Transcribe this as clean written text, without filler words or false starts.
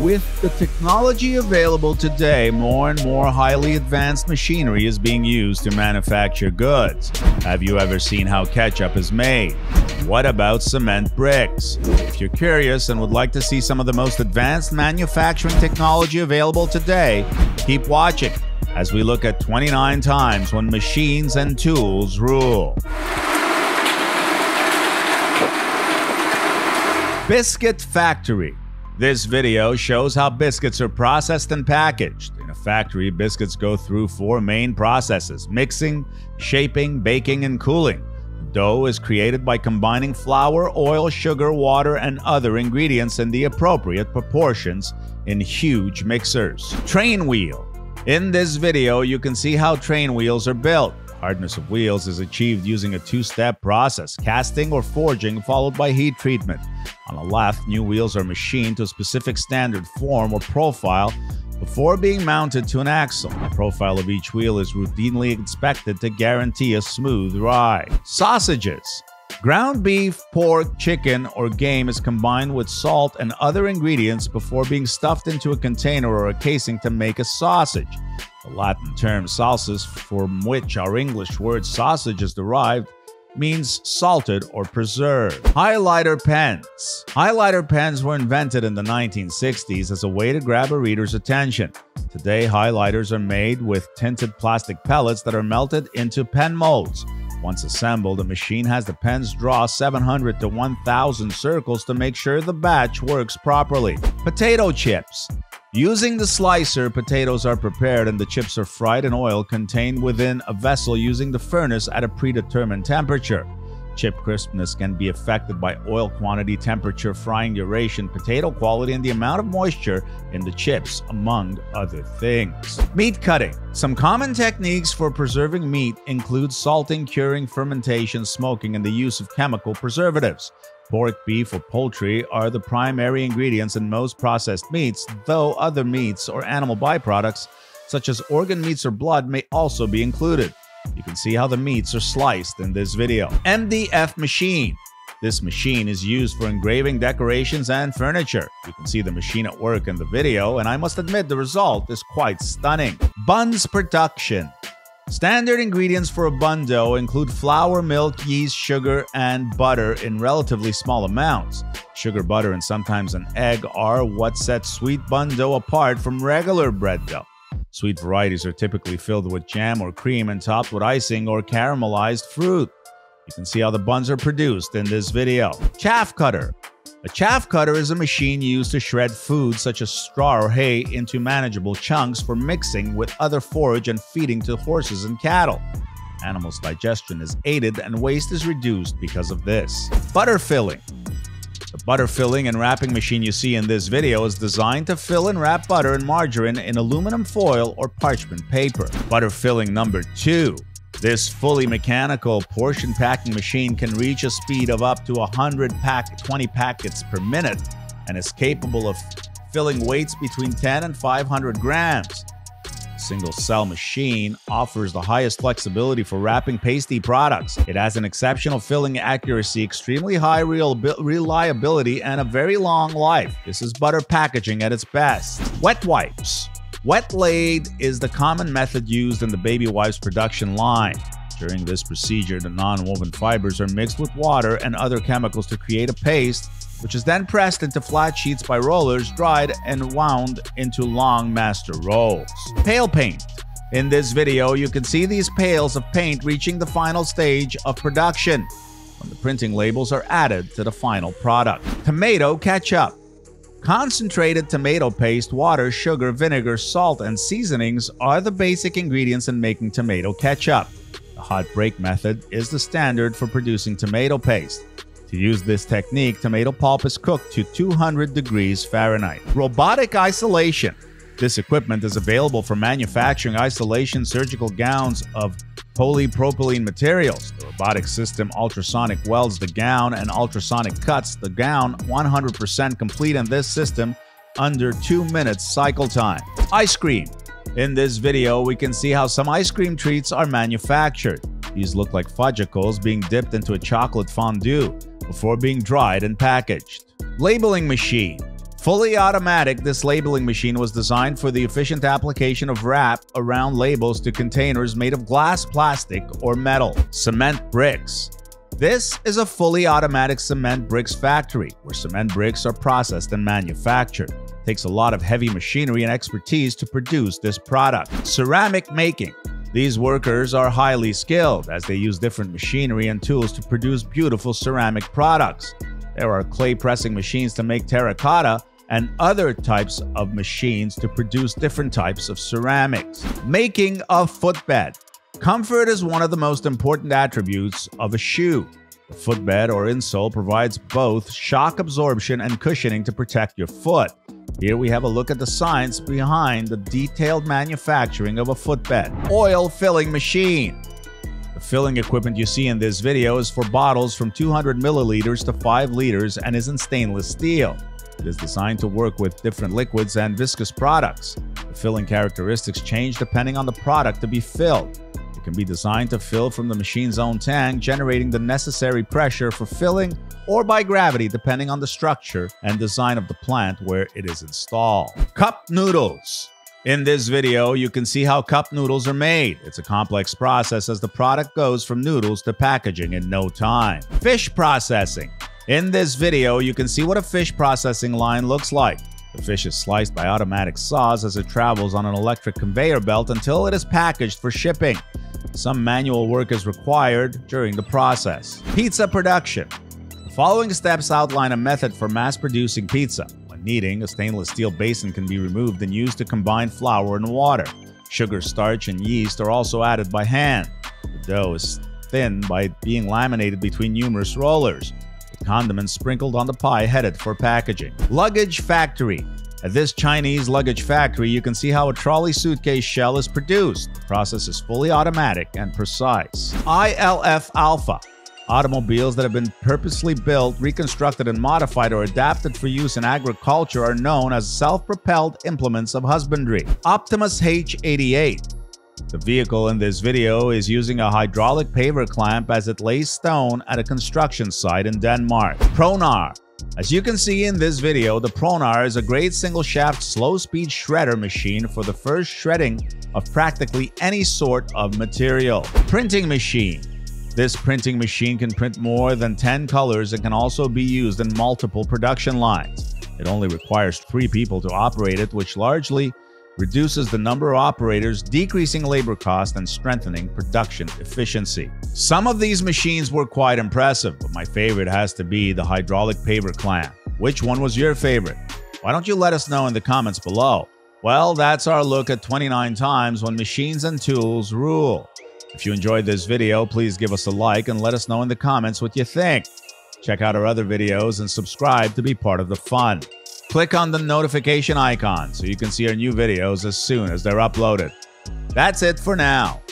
With the technology available today, more and more highly advanced machinery is being used to manufacture goods. Have you ever seen how ketchup is made? What about cement bricks? If you're curious and would like to see some of the most advanced manufacturing technology available today, keep watching as we look at 29 times when machines and tools rule. Biscuit factory. This video shows how biscuits are processed and packaged. In a factory, biscuits go through four main processes: mixing, shaping, baking, and cooling. Dough is created by combining flour, oil, sugar, water, and other ingredients in the appropriate proportions in huge mixers. Train wheel. In this video, you can see how train wheels are built. Hardness of wheels is achieved using a two-step process: casting or forging, followed by heat treatment. On the left, new wheels are machined to a specific standard form or profile before being mounted to an axle. The profile of each wheel is routinely inspected to guarantee a smooth ride. Sausages. Ground beef, pork, chicken, or game is combined with salt and other ingredients before being stuffed into a container or a casing to make a sausage. The Latin term salsus, from which our English word sausage is derived, means salted or preserved. Highlighter pens. Highlighter pens were invented in the 1960s as a way to grab a reader's attention. Today, highlighters are made with tinted plastic pellets that are melted into pen molds. Once assembled, the machine has the pens draw 700 to 1,000 circles to make sure the batch works properly. Potato chips. Using the slicer, potatoes are prepared and the chips are fried in oil contained within a vessel using the furnace at a predetermined temperature. Chip crispness can be affected by oil quantity, temperature, frying duration, potato quality, and the amount of moisture in the chips, among other things. Meat cutting. Some common techniques for preserving meat include salting, curing, fermentation, smoking, and the use of chemical preservatives. Pork, beef, or poultry are the primary ingredients in most processed meats, though other meats or animal byproducts, such as organ meats or blood, may also be included. You can see how the meats are sliced in this video. MDF machine. This machine is used for engraving, decorations, and furniture. You can see the machine at work in the video, and I must admit the result is quite stunning. Buns production. Standard ingredients for a bun dough include flour, milk, yeast, sugar, and butter in relatively small amounts. Sugar, butter, and sometimes an egg are what sets sweet bun dough apart from regular bread dough. Sweet varieties are typically filled with jam or cream and topped with icing or caramelized fruit. You can see how the buns are produced in this video. Chaff cutter. A chaff cutter is a machine used to shred food such as straw or hay into manageable chunks for mixing with other forage and feeding to horses and cattle. Animals' digestion is aided and waste is reduced because of this. Butter filling. The butter filling and wrapping machine you see in this video is designed to fill and wrap butter and margarine in aluminum foil or parchment paper. Butter filling number 2. This fully mechanical portion packing machine can reach a speed of up to 20 packets per minute and is capable of filling weights between 10 and 500 grams. The single cell machine offers the highest flexibility for wrapping pasty products. It has an exceptional filling accuracy, extremely high reliability, and a very long life. This is butter packaging at its best. Wet wipes. Wet laid is the common method used in the baby wipes production line. During this procedure, the non-woven fibers are mixed with water and other chemicals to create a paste, which is then pressed into flat sheets by rollers, dried, and wound into long master rolls. Pail paint. In this video, you can see these pails of paint reaching the final stage of production, when the printing labels are added to the final product. Tomato ketchup. Concentrated tomato paste, water, sugar, vinegar, salt, and seasonings are the basic ingredients in making tomato ketchup. The hot break method is the standard for producing tomato paste. To use this technique, tomato pulp is cooked to 200 degrees Fahrenheit. Robotic isolation. This equipment is available for manufacturing isolation surgical gowns of polypropylene materials. The robotic system ultrasonic welds the gown and ultrasonic cuts the gown 100% complete in this system under 2 minutes cycle time. Ice cream. In this video, we can see how some ice cream treats are manufactured. These look like fudgicles being dipped into a chocolate fondue before being dried and packaged. Labeling machine. Fully automatic, this labeling machine was designed for the efficient application of wrap around labels to containers made of glass, plastic, or metal. Cement bricks. This is a fully automatic cement bricks factory, where cement bricks are processed and manufactured. It takes a lot of heavy machinery and expertise to produce this product. Ceramic making. These workers are highly skilled, as they use different machinery and tools to produce beautiful ceramic products. There are clay pressing machines to make terracotta and other types of machines to produce different types of ceramics. Making a footbed. Comfort is one of the most important attributes of a shoe. The footbed or insole provides both shock absorption and cushioning to protect your foot. Here we have a look at the science behind the detailed manufacturing of a footbed. Oil filling machine. The filling equipment you see in this video is for bottles from 200 milliliters to 5 liters and is in stainless steel. It is designed to work with different liquids and viscous products. The filling characteristics change depending on the product to be filled. It can be designed to fill from the machine's own tank, generating the necessary pressure for filling, or by gravity depending on the structure and design of the plant where it is installed. Cup noodles. In this video, you can see how cup noodles are made. It's a complex process, as the product goes from noodles to packaging in no time. Fish processing. In this video, you can see what a fish processing line looks like. The fish is sliced by automatic saws as it travels on an electric conveyor belt until it is packaged for shipping. Some manual work is required during the process. Pizza production. The following steps outline a method for mass producing pizza. When kneading, a stainless steel basin can be removed and used to combine flour and water. Sugar, starch, and yeast are also added by hand. The dough is thinned by being laminated between numerous rollers, with condiments sprinkled on the pie headed for packaging. Luggage factory. At this Chinese luggage factory, you can see how a trolley suitcase shell is produced. The process is fully automatic and precise. ILF Alpha. Automobiles that have been purposely built, reconstructed, and modified or adapted for use in agriculture are known as self-propelled implements of husbandry. Optimus H88. The vehicle in this video is using a hydraulic paver clamp as it lays stone at a construction site in Denmark. Pronar. As you can see in this video, the Pronar is a great single-shaft slow-speed shredder machine for the first shredding of practically any sort of material. Printing machine. This printing machine can print more than 10 colors and can also be used in multiple production lines. It only requires 3 people to operate it, which largely reduces the number of operators, decreasing labor costs and strengthening production efficiency. Some of these machines were quite impressive, but my favorite has to be the hydraulic paver clamp. Which one was your favorite? Why don't you let us know in the comments below? Well, that's our look at 29 times when machines and tools rule. If you enjoyed this video, please give us a like and let us know in the comments what you think. Check out our other videos and subscribe to be part of the fun. Click on the notification icon so you can see our new videos as soon as they're uploaded. That's it for now.